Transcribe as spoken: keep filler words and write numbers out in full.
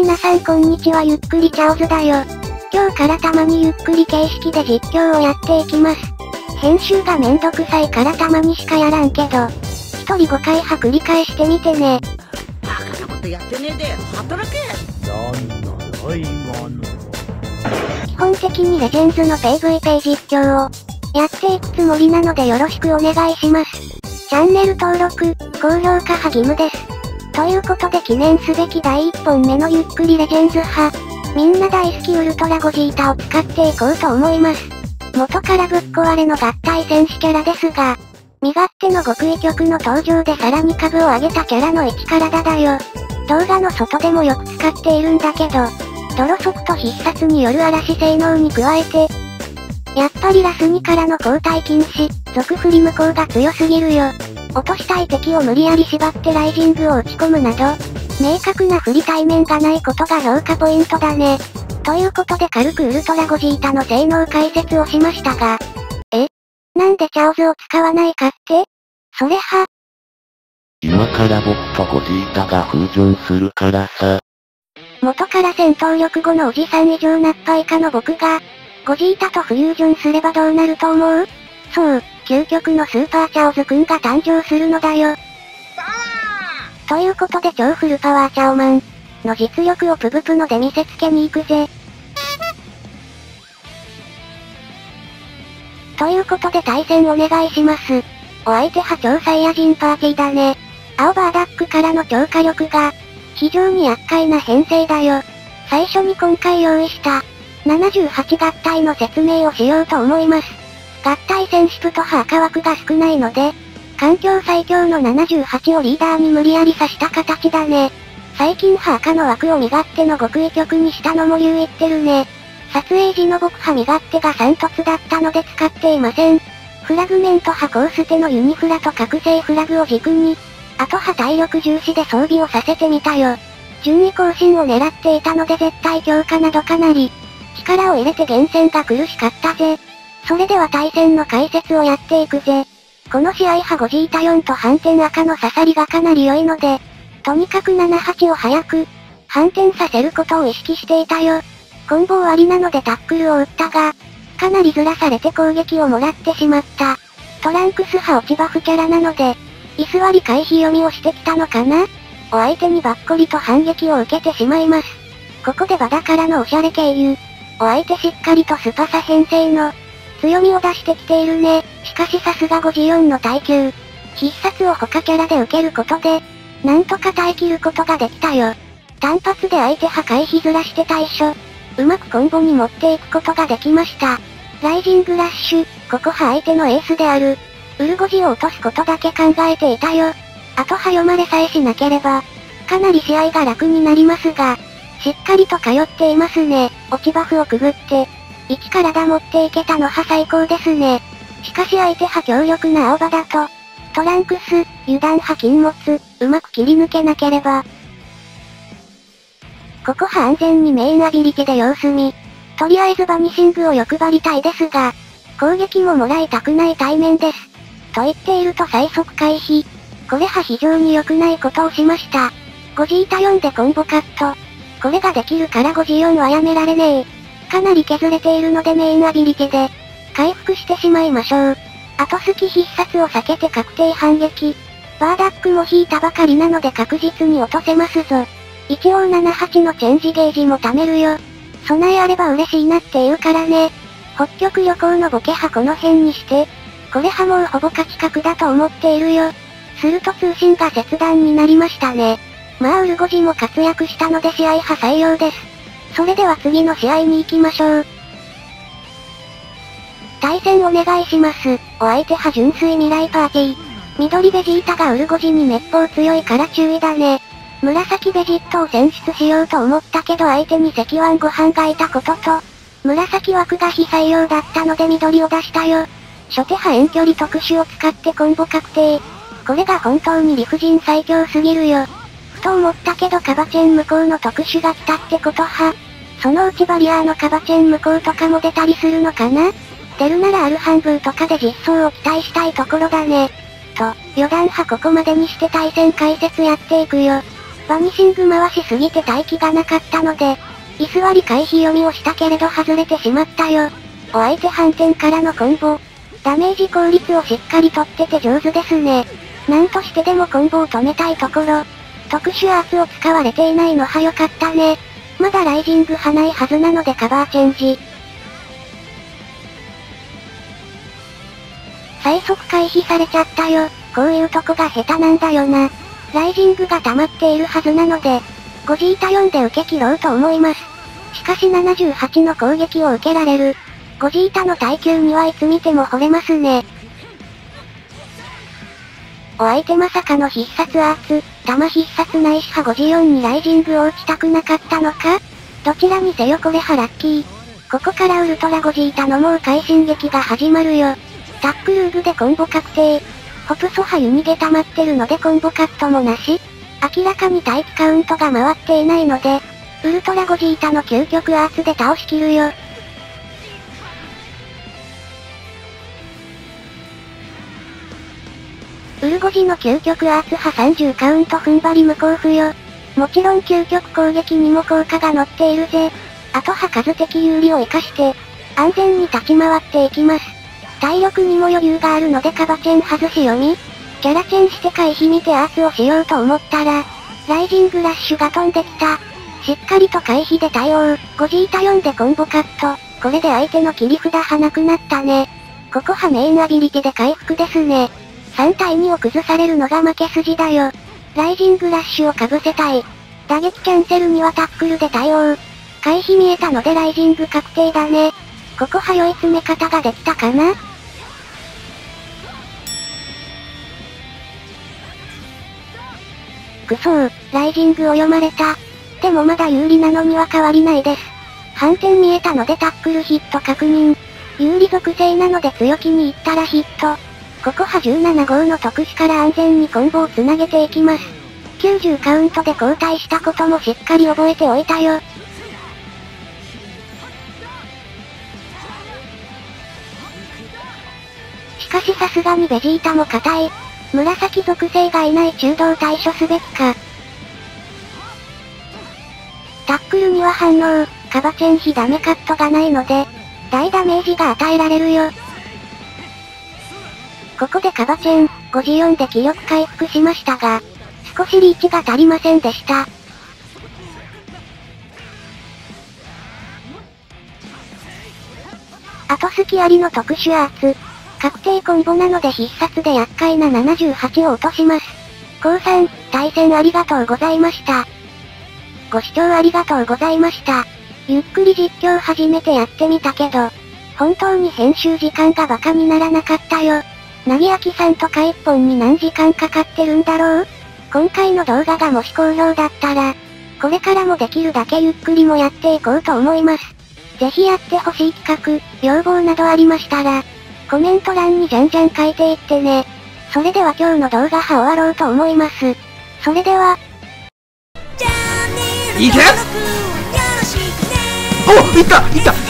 皆さんこんにちは、ゆっくりチャオズだよ。今日からたまにゆっくり形式で実況をやっていきます。編集がめんどくさいからたまにしかやらんけど、一人ごかいは繰り返してみてね。バカなことやってねえで、働け。なんだろ今の。基本的にレジェンズの ピーブイピー 実況をやっていくつもりなのでよろしくお願いします。チャンネル登録、高評価は義務です。ということで記念すべきだいいっぽんめのゆっくりレジェンズ派、みんな大好きウルトラゴジータを使っていこうと思います。元からぶっ壊れの合体戦士キャラですが、身勝手の極意曲の登場でさらに株を上げたキャラの一体だよ。動画の外でもよく使っているんだけど、泥速と必殺による嵐性能に加えて、やっぱりラスにからの交代禁止、続振り無効が強すぎるよ。落としたい敵を無理やり縛ってライジングを打ち込むなど、明確な不利対面がないことが評価ポイントだね。ということで軽くウルトラゴジータの性能解説をしましたが、え？なんでチャオズを使わないかって？それは？今から僕とゴジータが風上するからさ。元から戦闘力ごのおじさん以上ナッパ以下の僕が、ゴジータとフュージョンすればどうなると思う？そう。究極のスーパーチャオズくんが誕生するのだよ。パワー！ということで超フルパワーチャオマンの実力をプブプので見せつけに行くぜ。ということで対戦お願いします。お相手は超サイヤ人パーティーだね。青バーダックからの超火力が非常に厄介な編成だよ。最初に今回用意したななじゅうはち合体の説明をしようと思います。合体戦士プとは赤枠が少ないので、環境最強のななじゅうはちをリーダーに無理やり刺した形だね。最近は赤の枠を身勝手の極意局にしたのも理由言ってるね。撮影時の僕は身勝手がさん凸だったので使っていません。フラグメントはコース手のユニフラと覚醒フラグを軸に、あとは体力重視で装備をさせてみたよ。順位更新を狙っていたので絶対強化などかなり、力を入れて厳選が苦しかったぜ。それでは対戦の解説をやっていくぜ。この試合はゴジータよんと反転赤の刺さりがかなり良いので、とにかくななはちを早く、反転させることを意識していたよ。コンボ終わりなのでタックルを打ったが、かなりずらされて攻撃をもらってしまった。トランクス派落ちバフキャラなので、居座り回避読みをしてきたのかな？お相手にばっこりと反撃を受けてしまいます。ここでバダからのおしゃれ経由。お相手しっかりとスパサ編成の、強みを出してきているね。しかしさすがごじゅうよんの耐久。必殺を他キャラで受けることで、なんとか耐え切ることができたよ。単発で相手破壊ひずらして対処。うまくコンボに持っていくことができました。ライジングラッシュ、ここは相手のエースである。ウルゴジを落とすことだけ考えていたよ。あとは読まれさえしなければ、かなり試合が楽になりますが、しっかりと通っていますね。落ちバフをくぐって。いち体持っていけたのは最高ですね。しかし相手は強力な青葉だと、トランクス、油断は禁物、うまく切り抜けなければ。ここは安全にメインアビリティで様子見。とりあえずバニシングを欲張りたいですが、攻撃ももらいたくない対面です。と言っていると最速回避。これは非常に良くないことをしました。ゴジータよんでコンボカット。これができるからゴジよんはやめられねえ。かなり削れているのでメインアビリティで回復してしまいましょう。後付き必殺を避けて確定反撃。バーダックも引いたばかりなので確実に落とせますぞ。一応ななはちのチェンジゲージも貯めるよ。備えあれば嬉しいなっていうからね。北極旅行のボケはこの辺にして、これはもうほぼ勝ち確だと思っているよ。すると通信が切断になりましたね。まあウルゴジも活躍したので試合派採用です。それでは次の試合に行きましょう。対戦お願いします。お相手は純粋未来パーティー。緑ベジータがウルゴジにめっぽう強いから注意だね。紫ベジットを選出しようと思ったけど相手に赤腕ご飯がいたことと、紫枠が非採用だったので緑を出したよ。初手派遠距離特殊を使ってコンボ確定。これが本当に理不尽最強すぎるよ。ふと思ったけどカバチェン無効の特殊が来たってことは、そのうちバリアーのカバチェン無効とかも出たりするのかな？出るならアルハンブーとかで実装を期待したいところだね。と、余談はここまでにして対戦解説やっていくよ。バニシング回しすぎて待機がなかったので、居座り回避読みをしたけれど外れてしまったよ。お相手反転からのコンボ。ダメージ効率をしっかりとってて上手ですね。なんとしてでもコンボを止めたいところ。特殊アーツを使われていないのは良かったね。まだライジングはないはずなのでカバーチェンジ。最速回避されちゃったよ。こういうとこが下手なんだよな。ライジングが溜まっているはずなので、ゴジータよんで受け切ろうと思います。しかしななじゅうはちの攻撃を受けられる。ゴジータの耐久にはいつ見ても惚れますね。お相手まさかの必殺アーツ、弾必殺ないしはゴジよんにライジングを打ちたくなかったのか？どちらにせよこれはラッキー。ここからウルトラゴジータのもう快進撃が始まるよ。タックルーグでコンボ確定。ホプソハユ逃げ溜まってるのでコンボカットもなし。明らかに待機カウントが回っていないので、ウルトラゴジータの究極アーツで倒しきるよ。ウルゴジの究極アーツ派さんじゅうカウント踏ん張り無効不よ。もちろん究極攻撃にも効果が乗っているぜ。あとは数的有利を活かして、安全に立ち回っていきます。体力にも余裕があるのでカバチェン外し読み。キャラチェンして回避に手アーツをしようと思ったら、ライジングラッシュが飛んできた。しっかりと回避で対応。ゴジータよんでコンボカット。これで相手の切り札はなくなったね。ここはメインアビリティで回復ですね。さん対にを崩されるのが負け筋だよ。ライジングラッシュをかぶせたい。打撃キャンセルにはタックルで対応。回避見えたのでライジング確定だね。ここは良い詰め方ができたかな？くそー、ライジングを読まれた。でもまだ有利なのには変わりないです。反転見えたのでタックルヒット確認。有利属性なので強気にいったらヒット。ここはじゅうなな号の特殊から安全にコンボをつなげていきます。きゅうじゅうカウントで交代したこともしっかり覚えておいたよ。しかしさすがにベジータも硬い。紫属性がいない中道対処すべきか。タックルには反応、カバチェン比ダメカットがないので、大ダメージが与えられるよ。ここでカバチェン、ごじよんで気力回復しましたが、少しリーチが足りませんでした。あと隙ありの特殊アーツ。確定コンボなので必殺で厄介なななじゅうはちを落とします。高さん、対戦ありがとうございました。ご視聴ありがとうございました。ゆっくり実況初めてやってみたけど、本当に編集時間がバカにならなかったよ。なぎあきさんとか一本に何時間かかってるんだろう？今回の動画がもし好評だったら、これからもできるだけゆっくりもやっていこうと思います。ぜひやってほしい企画、要望などありましたら、コメント欄にじゃんじゃん書いていってね。それでは今日の動画は終わろうと思います。それでは。いけ！お！いった！いった！